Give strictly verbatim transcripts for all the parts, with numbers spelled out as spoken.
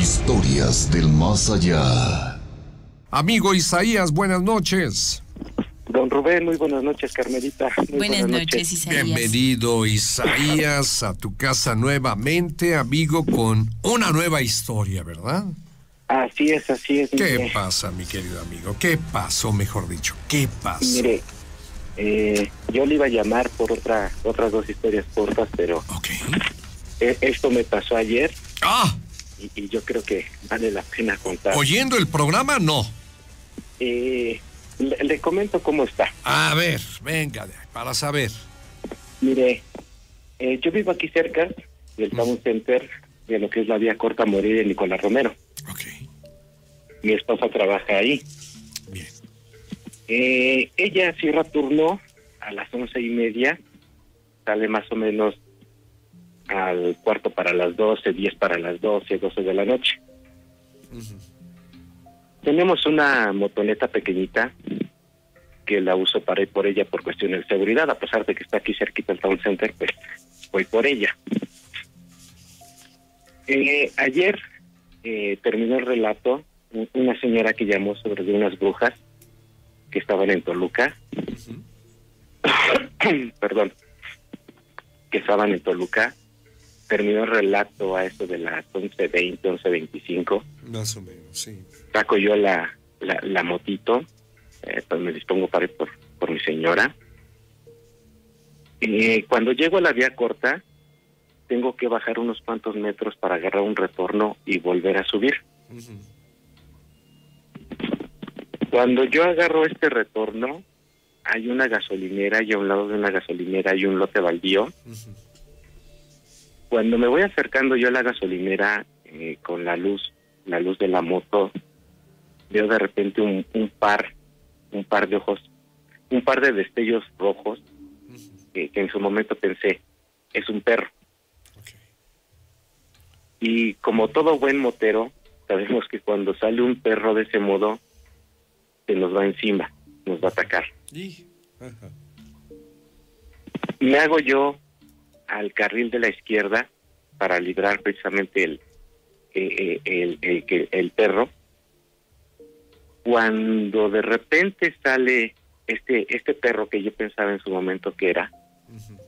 Historias del Más Allá. Amigo Isaías, buenas noches. Don Rubén, muy buenas noches, Carmelita. Muy buenas, buenas noches, noches, Isaías. Bienvenido, Isaías, a tu casa nuevamente, amigo, con una nueva historia, ¿verdad? Así es, así es. ¿Qué mire. pasa, mi querido amigo? ¿Qué pasó, mejor dicho? ¿Qué pasó? Mire, eh, yo le iba a llamar por otra, otras dos historias cortas, pero... Okay. Esto me pasó ayer. ¡Ah! Y, y yo creo que vale la pena contar. ¿Oyendo el programa? No. Eh... Le, le comento cómo está. A ver, venga, para saber. Mire, eh, yo vivo aquí cerca del Morelia Center, de lo que es la vía corta Morelia de Nicolás Romero. Ok. Mi esposa trabaja ahí. Bien. Eh, ella cierra turno a las once y media, sale más o menos al cuarto para las doce, diez para las doce, doce de la noche. Uh-huh. Tenemos una motoneta pequeñita que la uso para ir por ella por cuestiones de seguridad, a pesar de que está aquí cerquita el Town Center, pues voy por ella. Eh, ayer eh, terminó el relato una señora que llamó sobre de unas brujas que estaban en Toluca, uh-huh. perdón, que estaban en Toluca. Terminó el relato a eso de las once veinte, once veinticinco. Más o menos, sí. Saco yo la, la, la motito, eh, pues me dispongo para ir por, por mi señora. Eh, cuando llego a la vía corta, tengo que bajar unos cuantos metros para agarrar un retorno y volver a subir. Uh-huh. Cuando yo agarro este retorno, hay una gasolinera y a un lado de una gasolinera hay un lote baldío. Uh-huh. Cuando me voy acercando yo a la gasolinera eh, con la luz, la luz de la moto, veo de repente un, un par, un par de ojos, un par de destellos rojos eh, que en su momento pensé es un perro. Okay. Y como todo buen motero sabemos que cuando sale un perro de ese modo se nos va encima, nos va a atacar. ¿Y? Ajá. Me hago yo al carril de la izquierda para librar precisamente el el, el, el, el el perro, cuando de repente sale este este perro que yo pensaba en su momento que era uh-huh.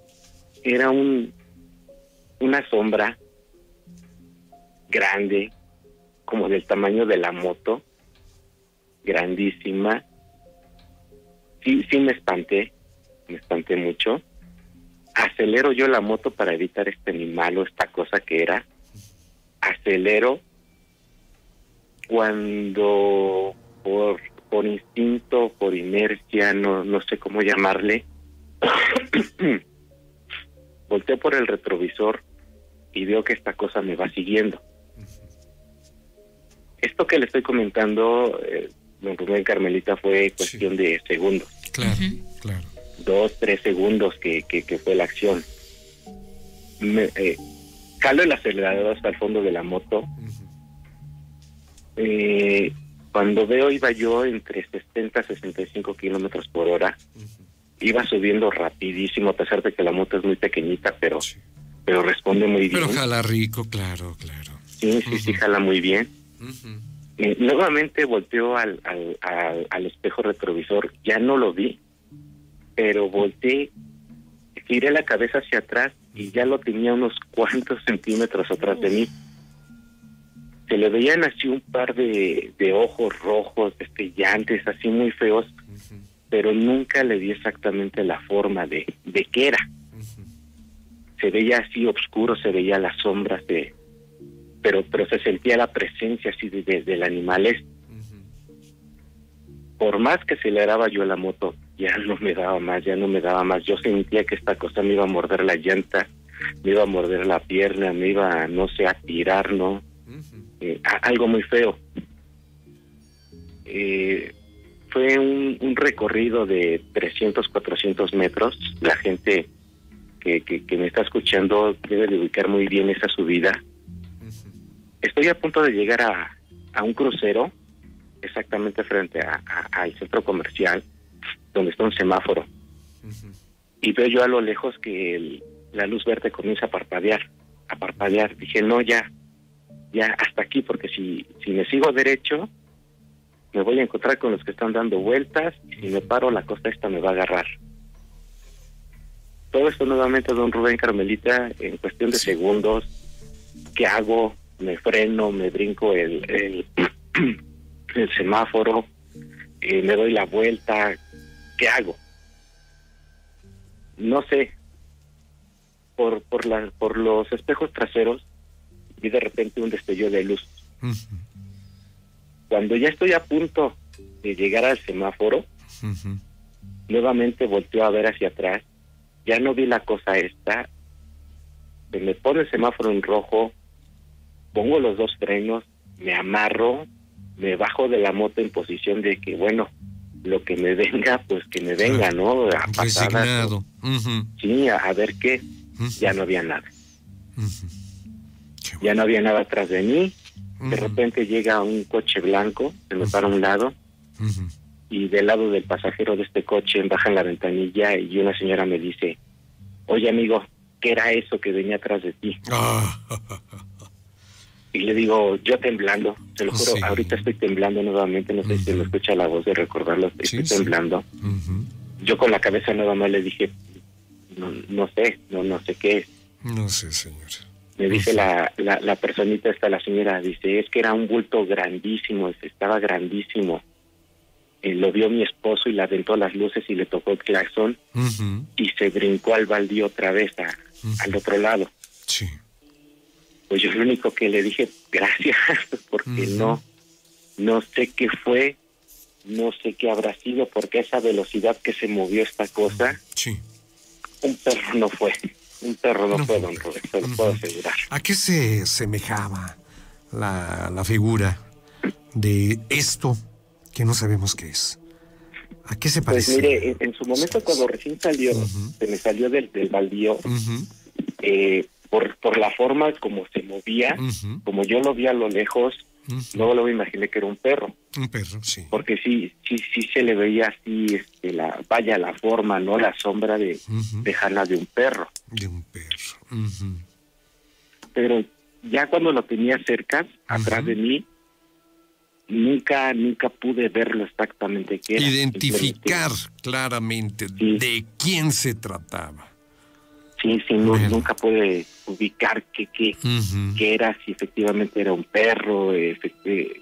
era un una sombra grande, como del tamaño de la moto, grandísima. Sí, sí me espanté, me espanté mucho. Acelero yo la moto para evitar este animal o esta cosa que era. Acelero. Cuando por, por instinto, por inercia, no, no sé cómo llamarle, volteo por el retrovisor y veo que esta cosa me va siguiendo. Esto que le estoy comentando, eh, don Rubén, Carmelita, fue cuestión sí. de segundos. Claro, uh-huh. claro. dos, tres segundos que, que, que fue la acción. Me, eh, jalo el acelerador hasta el fondo de la moto. Uh-huh. eh, cuando veo, iba yo entre sesenta y sesenta y cinco kilómetros por hora. Uh-huh. Iba subiendo rapidísimo, a pesar de que la moto es muy pequeñita, pero, sí. pero responde muy bien. Pero jala rico, claro, claro. Sí, sí, uh-huh. sí, jala muy bien. Uh-huh. eh, nuevamente volteo al, al, al, al espejo retrovisor. Ya no lo vi, pero volteé, giré la cabeza hacia atrás y ya lo tenía unos cuantos centímetros atrás de mí. Se le veían así un par de, de ojos rojos, destellantes, así muy feos, uh-huh. pero nunca le di exactamente la forma de, de qué era. Uh-huh. Se veía así oscuro, se veía las sombras, de, pero, pero se sentía la presencia así de, de, del animal este. Uh-huh. Por más que aceleraba yo la moto, ya no me daba más, ya no me daba más. Yo sentía que esta cosa me iba a morder la llanta, me iba a morder la pierna, me iba, no sé, a tirar, ¿no? Uh-huh. Eh, a, algo muy feo. Eh, fue un, un recorrido de trescientos, cuatrocientos metros. La gente que, que, que me está escuchando debe de ubicar muy bien esa subida. Uh-huh. Estoy a punto de llegar a, a un crucero, exactamente frente a, a, al centro comercial, donde está un semáforo. Uh-huh. Y veo yo a lo lejos que el, la luz verde comienza a parpadear, a parpadear. Dije, no, ya, ya hasta aquí, porque si, si me sigo derecho, me voy a encontrar con los que están dando vueltas, y si me paro, la costa esta me va a agarrar. Todo esto nuevamente, don Rubén, Carmelita, en cuestión de segundos. ¿Qué hago? Me freno, me brinco el, el, el semáforo, eh, me doy la vuelta. ¿Qué hago? No sé. Por, por, la, por los espejos traseros vi de repente un destello de luz. Uh-huh. Cuando ya estoy a punto de llegar al semáforo, uh-huh, nuevamente volteo a ver hacia atrás. Ya no vi la cosa esta. Se me pone el semáforo en rojo, pongo los dos frenos, me amarro, me bajo de la moto en posición de que, bueno, lo que me venga, pues que me venga, ¿no? A pasadas, resignado. Uh-huh. Sí, a, a ver qué. Uh-huh. Ya no había nada. Uh-huh. Ya no había nada atrás de mí. Uh-huh. De repente llega un coche blanco, se me uh-huh para un lado. Uh-huh. Y del lado del pasajero de este coche bajan la ventanilla y una señora me dice: oye, amigo, ¿qué era eso que venía atrás de ti? Ah. Y le digo, yo temblando, te lo juro, sí, ahorita estoy temblando nuevamente, no sé uh-huh si me escucha la voz de recordarlo, estoy sí, temblando. Sí. Uh-huh. Yo con la cabeza nada más le dije, no, no sé, no no sé qué es. No sé, señor. Me dice uh-huh la, la, la personita esta, la señora, dice, es que era un bulto grandísimo, estaba grandísimo. Eh, lo vio mi esposo y le aventó las luces y le tocó el claxon uh-huh y se brincó al baldío otra vez a, uh-huh al otro lado. Sí. Pues yo lo único que le dije, gracias, porque uh-huh no, no sé qué fue, no sé qué habrá sido, porque esa velocidad que se movió esta cosa, uh-huh, sí, un perro no fue, un perro no, no fue, don Rubén, se lo uh-huh puedo asegurar. ¿A qué se semejaba la, la figura de esto que no sabemos qué es? ¿A qué se parece? Pues mire, en, en su momento cuando recién salió, uh-huh, se me salió del, del baldío, uh-huh, eh, por, por la forma como se movía, uh-huh, como yo lo vi a lo lejos, uh-huh, luego luego imaginé que era un perro. Un perro, sí. Porque sí, sí, sí se le veía así, este, la, vaya, la forma, ¿no? La sombra de, uh-huh, dejarla de un perro. De un perro. Uh-huh. Pero ya cuando lo tenía cerca, uh-huh, atrás de mí, Nunca, nunca pude verlo exactamente qué era. Identificar claramente, sí, de quién se trataba. Sí, sí, bueno, no, nunca pude ubicar qué, qué, uh-huh, qué era, si efectivamente era un perro, efecti-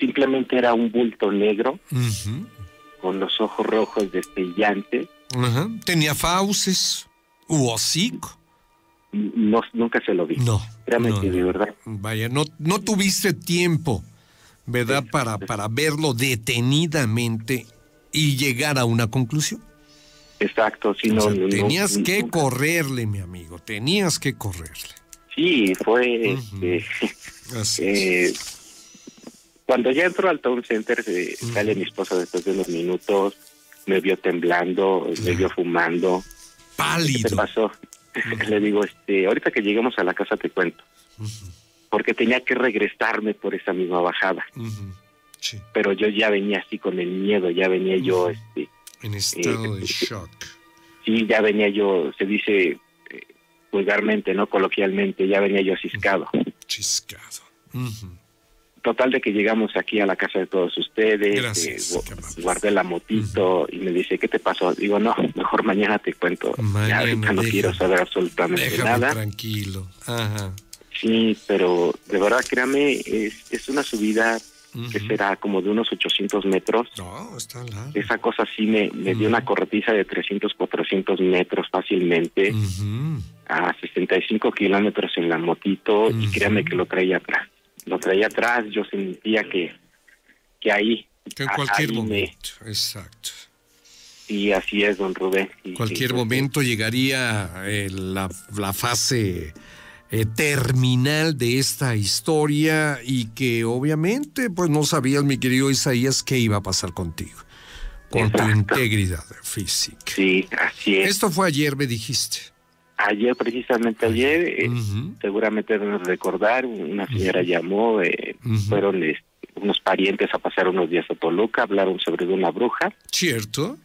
simplemente era un bulto negro, uh-huh, con los ojos rojos destellantes. Uh-huh. ¿Tenía fauces u hocico? No, nunca se lo vi. No. Realmente, no, de verdad. Vaya, no, no tuviste tiempo, ¿verdad? Para, para verlo detenidamente y llegar a una conclusión. Exacto, sí, no, o sea, tenías no, que nunca correrle, mi amigo, tenías que correrle. Sí, fue uh-huh este, así eh, es. Cuando ya entro al Town Center, eh, uh-huh, sale mi esposa después de unos minutos, me vio temblando, uh-huh, me vio fumando. Pálido. ¿Qué te pasó? Uh-huh. Le digo, este, ahorita que lleguemos a la casa te cuento. Uh-huh. Porque tenía que regresarme por esa misma bajada. Uh-huh. Sí. Pero yo ya venía así con el miedo, ya venía uh-huh yo... este en estado eh, de shock. Sí, ya venía yo, se dice eh, vulgarmente, no coloquialmente, ya venía yo ciscado. Uh-huh. Ciscado. Uh-huh. Total de que llegamos aquí a la casa de todos ustedes. Gracias, eh, gu- guardé la motito uh-huh y me dice, ¿qué te pasó? Digo, no, mejor mañana te cuento. Mañana, ya, ahorita no deja, quiero saber absolutamente nada. Tranquilo, ajá. Sí, pero de verdad, créame, es, es una subida uh-huh que será como de unos ochocientos metros. No, está largo. Esa cosa sí me, me uh-huh dio una corretiza de trescientos, cuatrocientos metros fácilmente, uh-huh, a sesenta y cinco kilómetros en la motito, uh-huh, y créame que lo traía atrás. Lo traía atrás, yo sentía que, que ahí... Que en cualquier momento, me... exacto. Sí, así es, don Rubén. En cualquier sí, momento sí llegaría eh, la, la fase... Eh, terminal de esta historia, y que obviamente pues no sabías, mi querido Isaías, qué iba a pasar contigo, con exacto tu integridad física. Sí, así es. Esto fue ayer, me dijiste. Ayer, precisamente ayer, eh, uh-huh, seguramente deben recordar, una señora uh-huh llamó, eh, uh-huh, fueron eh, unos parientes a pasar unos días a Toluca, hablaron sobre de una bruja. Cierto.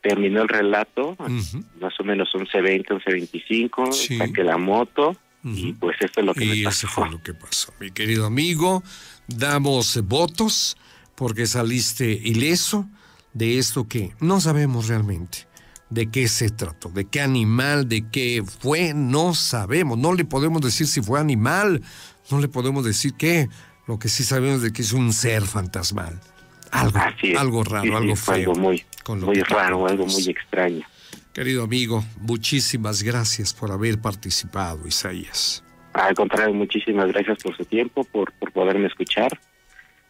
Terminó el relato, uh-huh, más o menos once veinte, once veinticinco, sí, saqué la moto. Uh-huh. Y pues esto es lo que y me eso pasó. Fue lo que pasó. Mi querido amigo, damos votos porque saliste ileso de esto que no sabemos realmente de qué se trató, de qué animal, de qué fue, no sabemos. No le podemos decir si fue animal, no le podemos decir qué. Lo que sí sabemos es que es un ser fantasmal. Algo, algo raro, sí, sí, algo feo. Algo muy, muy raro, algo muy extraño. Querido amigo, muchísimas gracias por haber participado, Isaías. Al contrario, muchísimas gracias por su tiempo, por, por poderme escuchar.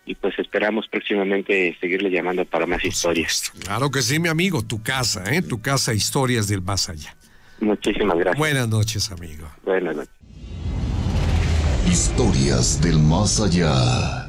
Y pues esperamos próximamente seguirle llamando para más pues historias. Claro que sí, mi amigo, tu casa, ¿eh? Tu casa, Historias del Más Allá. Muchísimas gracias. Buenas noches, amigo. Buenas noches. Historias del Más Allá.